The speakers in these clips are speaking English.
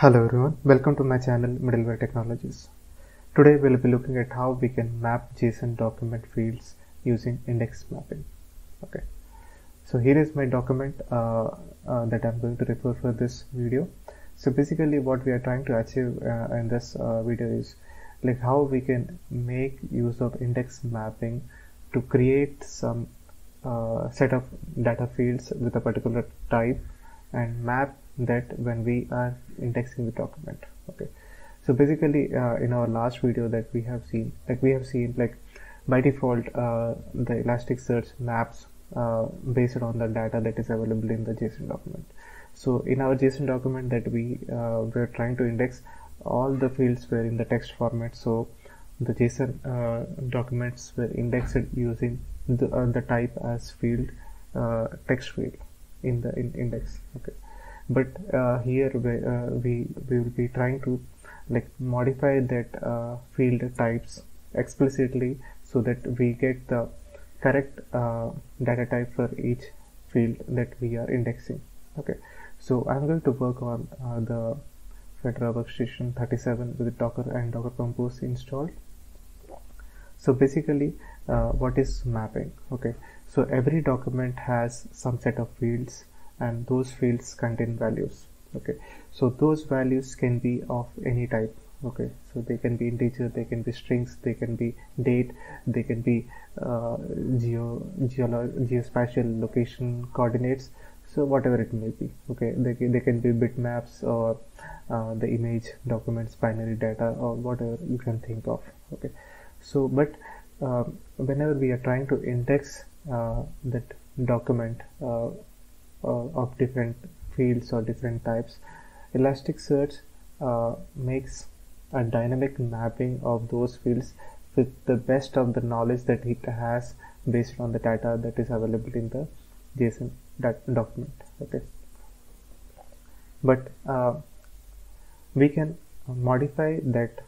Hello everyone, welcome to my channel Middleware Technologies. Today we'll be looking at how we can map JSON document fields using index mapping. Okay, so here is my document that I'm going to refer for this video. So basically what we are trying to achieve in this video is like how we can make use of index mapping to create some set of data fields with a particular type and map that when we are indexing the document. Okay, so basically in our last video that we have seen by default the Elasticsearch maps based on the data that is available in the JSON document. So in our JSON document that we were trying to index, all the fields were in the text format, so the JSON documents were indexed using the type as field text field in the index. Okay, but here we will be trying to like modify that field types explicitly so that we get the correct data type for each field that we are indexing. Okay, so I'm going to work on the Fedora Workstation 37 with Docker and Docker Compose installed. So basically what is mapping? Okay, so every document has some set of fields and those fields contain values. Okay, so those values can be of any type. Okay, so they can be integer, they can be strings, they can be date, they can be geospatial location coordinates, so whatever it may be. Okay, they can be bitmaps or the image, documents, binary data, or whatever you can think of. Okay, so but whenever we are trying to index that document of different fields or different types, Elasticsearch makes a dynamic mapping of those fields with the best of the knowledge that it has based on the data that is available in the JSON document. Okay, but we can modify that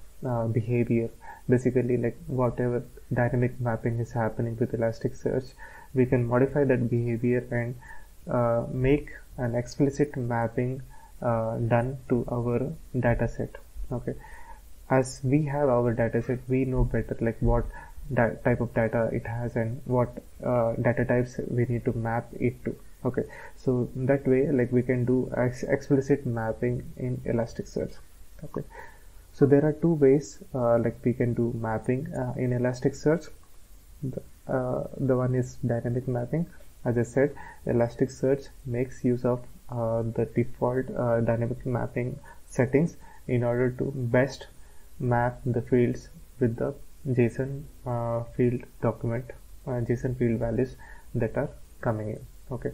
behavior. Basically, like whatever dynamic mapping is happening with Elasticsearch, we can modify that behavior and make an explicit mapping done to our dataset. Okay, as we have our dataset, we know better like what type of data it has and what data types we need to map it to. Okay, so that way like we can do explicit mapping in Elasticsearch. Okay, so there are two ways like we can do mapping in Elasticsearch. The one is dynamic mapping. As I said, Elasticsearch makes use of the default dynamic mapping settings in order to best map the fields with the JSON field document, JSON field values that are coming in. Okay,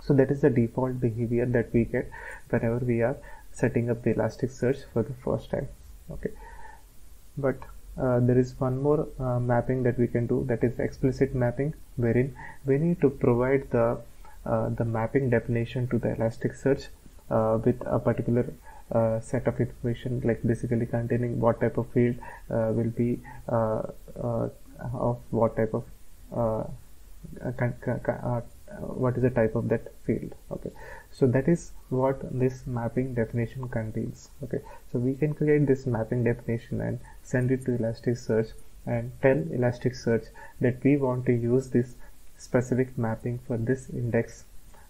so that is the default behavior that we get whenever we are setting up the Elasticsearch for the first time. Okay, but there is one more mapping that we can do, that is explicit mapping, wherein we need to provide the mapping definition to the Elasticsearch with a particular set of information, like basically containing what type of field will be of what type of what is the type of that field. Okay, so that is what this mapping definition contains. Okay, so we can create this mapping definition and send it to Elasticsearch and tell Elasticsearch that we want to use this specific mapping for this index,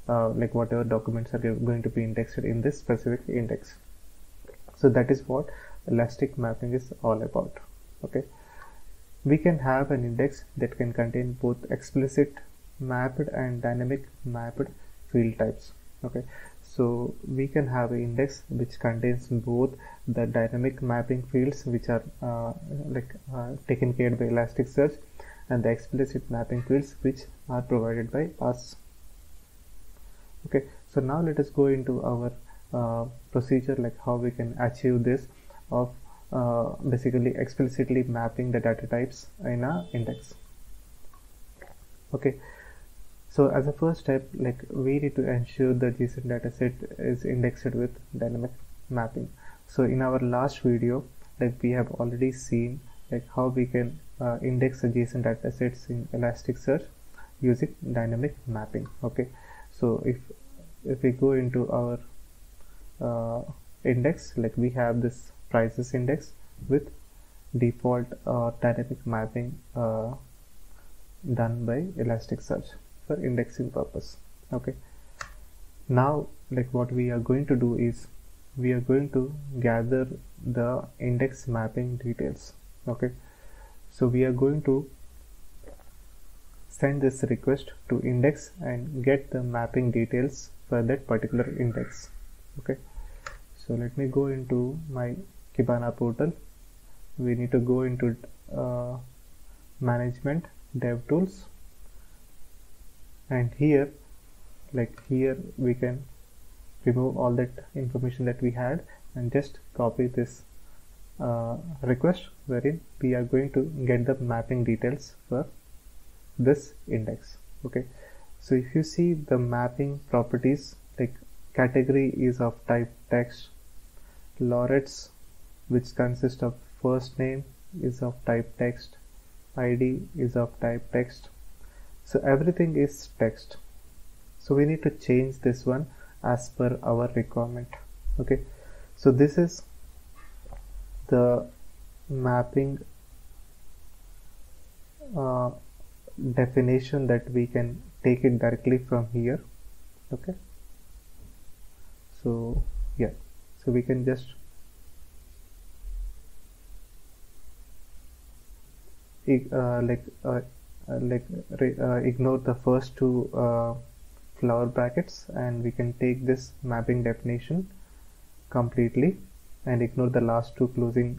like whatever documents are going to be indexed in this specific index. So that is what elastic mapping is all about. Okay, we can have an index that can contain both explicit mapped and dynamic mapped field types. Okay, so we can have an index which contains both the dynamic mapping fields which are taken care by Elasticsearch and the explicit mapping fields which are provided by us. Okay, so now let us go into our procedure, like how we can achieve this of basically explicitly mapping the data types in our index. Okay, so as a first step, like we need to ensure the JSON dataset is indexed with dynamic mapping. So in our last video, like we have already seen like how we can index the JSON datasets in Elasticsearch using dynamic mapping. Okay, so if we go into our index, like we have this prices index with default dynamic mapping done by Elasticsearch for indexing purpose. Okay, now like what we are going to do is we are going to gather the index mapping details. Okay, so we are going to send this request to index and get the mapping details for that particular index. Okay, so let me go into my Kibana portal. We need to go into management, dev tools, and here we can remove all that information that we had and just copy this request wherein we are going to get the mapping details for this index. Okay, so if you see the mapping properties, like category is of type text, lorets, which consists of first name is of type text, ID is of type text, so everything is text. So we need to change this one as per our requirement. Okay, so this is the mapping definition that we can take it directly from here. Okay, so yeah, so we can just ignore the first two flower brackets, and we can take this mapping definition completely and ignore the last two closing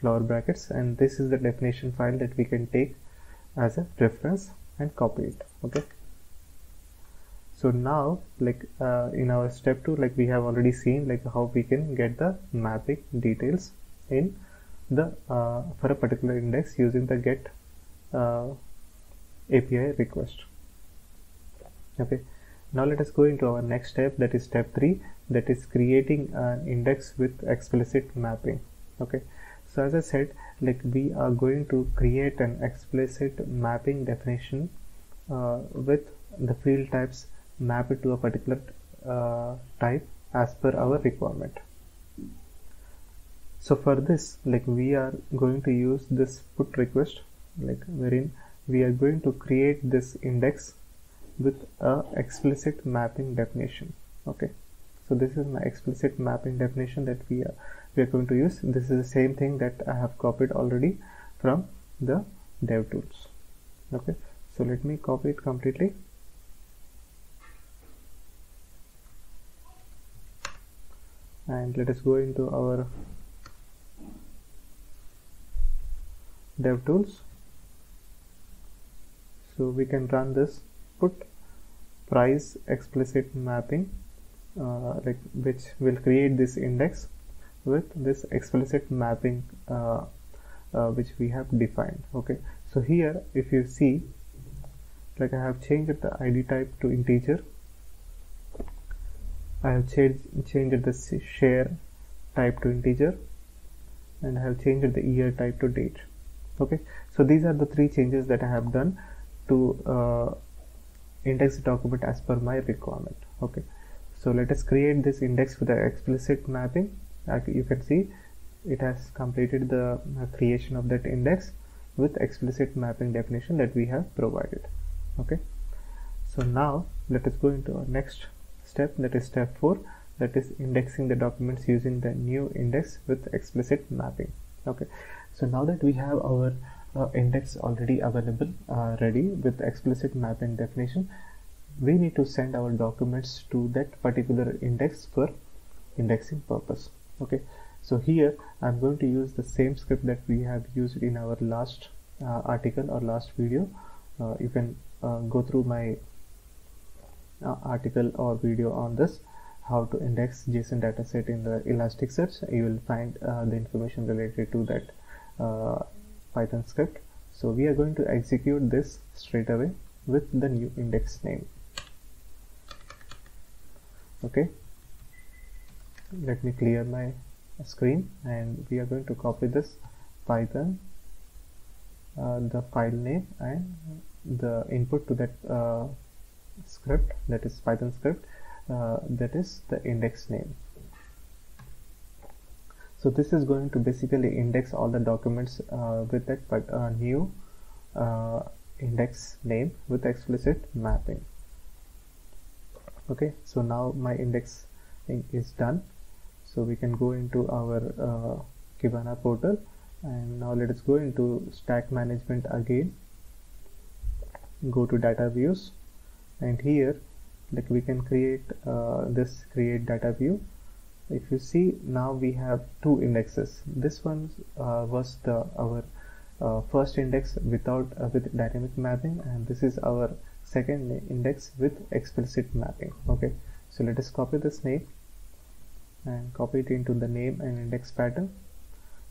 flower brackets, and this is the definition file that we can take as a reference and copy it. Okay, so now like in our step 2, like we have already seen like how we can get the mapping details in the for a particular index using the get API request. Okay, now let us go into our next step, that is step 3, that is creating an index with explicit mapping. Okay, so as I said, like we are going to create an explicit mapping definition with the field types mapped to a particular type as per our requirement. So for this, like we are going to use this put request, like wherein we are going to create this index with a explicit mapping definition. Okay, so this is my explicit mapping definition that we are going to use. This is the same thing that I have copied already from the dev tools. Okay, so let me copy it completely. And let us go into our dev tools. So we can run this put price explicit mapping which will create this index with this explicit mapping which we have defined. Okay, so here if you see, like I have changed the ID type to integer, I have changed the share type to integer, and I have changed the year type to date. Okay, so these are the three changes that I have done to index document as per my requirement. Okay, so let us create this index with the explicit mapping. Like you can see, it has completed the creation of that index with explicit mapping definition that we have provided. Okay, so now let us go into our next step, that is step 4, that is indexing the documents using the new index with explicit mapping. Okay, so now that we have our index already available ready with explicit mapping definition, we need to send our documents to that particular index for indexing purpose. Okay, so here I'm going to use the same script that we have used in our last article or last video. You can go through my article or video on this, how to index JSON dataset in the Elasticsearch. You will find the information related to that Python script. So we are going to execute this straight away with the new index name. Okay, let me clear my screen, and we are going to copy this Python the file name and the input to that script, that is Python script, that is the index name. So this is going to basically index all the documents with it, but a new index name with explicit mapping. Okay, so now my index is done. So we can go into our Kibana portal, and now let us go into stack management again. Go to data views, and here like we can create this create data view. If you see, now we have two indexes. This one was our first index without with dynamic mapping, and this is our second index with explicit mapping. Okay, so let us copy this name and copy it into the name and index pattern,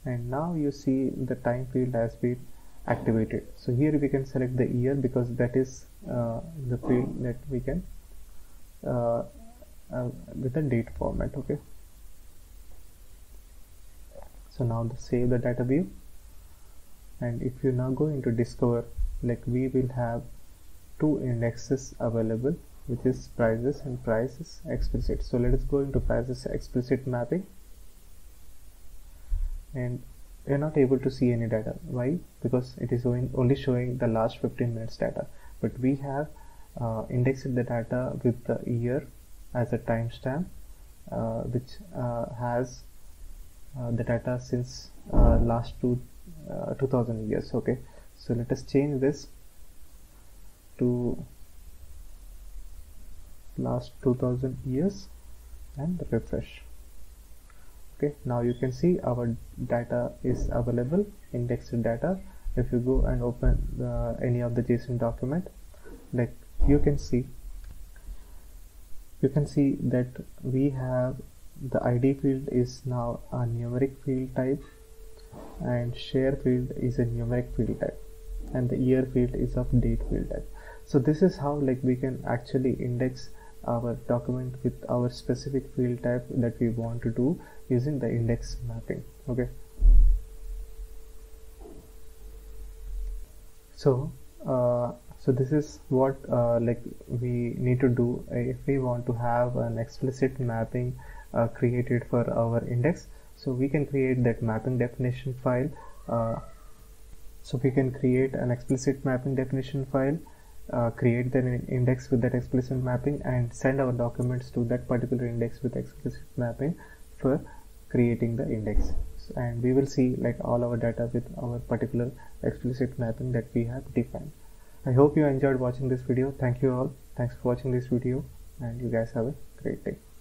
and now you see the time field has been activated. So here we can select the year, because that is the field that we can with a date format. Okay, so now save the data view, and if you now go into discover, like we will have two indexes available, which is prices and prices explicit. So let us go into prices explicit mapping, and we are not able to see any data. Why? Because it is only showing the last 15 minutes data, but we have indexed the data with the year as a timestamp, which has the data since last 2000 years. Okay, so let us change this to last 2000 years and refresh. Okay, now you can see our data is available, indexed data. If you go and open any of the JSON document, like you can see that we have the ID field is now a numeric field type, and share field is a numeric field type, and the year field is of date field type. So this is how like we can actually index our document with our specific field type that we want to do using the index mapping. Okay, so this is what like we need to do if we want to have an explicit mapping created for our index. So we can create that mapping definition file. So we can create an explicit mapping definition file, create an index with that explicit mapping, and send our documents to that particular index with explicit mapping for creating the index. So, and we will see like all our data with our particular explicit mapping that we have defined. I hope you enjoyed watching this video. Thank you all. Thanks for watching this video, and you guys have a great day.